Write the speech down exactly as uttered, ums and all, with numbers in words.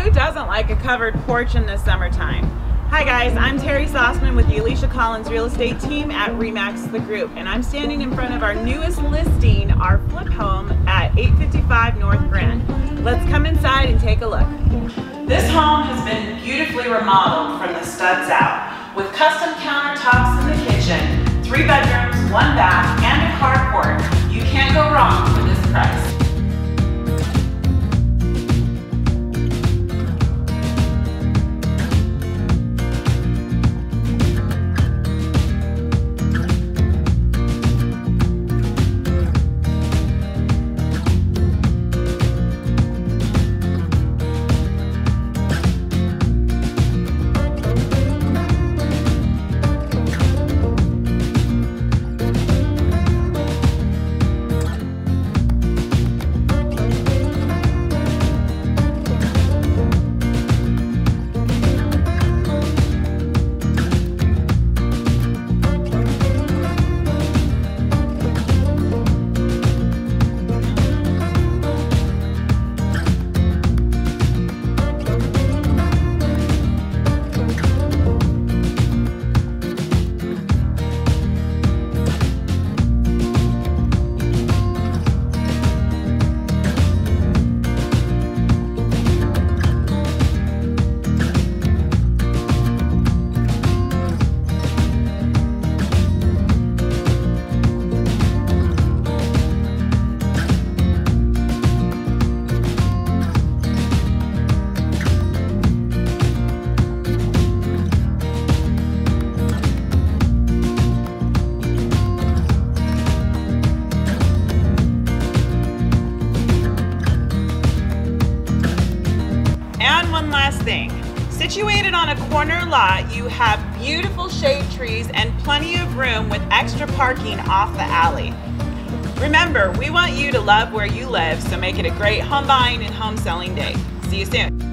Who doesn't like a covered porch in the summertime? Hi guys, I'm Terry Saussman with the Alicia Collins Real Estate Team at Remax The Group, and I'm standing in front of our newest listing, our flip home at eight fifty-five North Grand. Let's come inside and take a look. This home has been beautifully remodeled from the studs out, with custom countertops in the kitchen, three bedrooms, one bath, and a carport. You can't go wrong with this price. And one last thing, situated on a corner lot, you have beautiful shade trees and plenty of room with extra parking off the alley. Remember, we want you to love where you live, so make it a great home buying and home selling day. See you soon.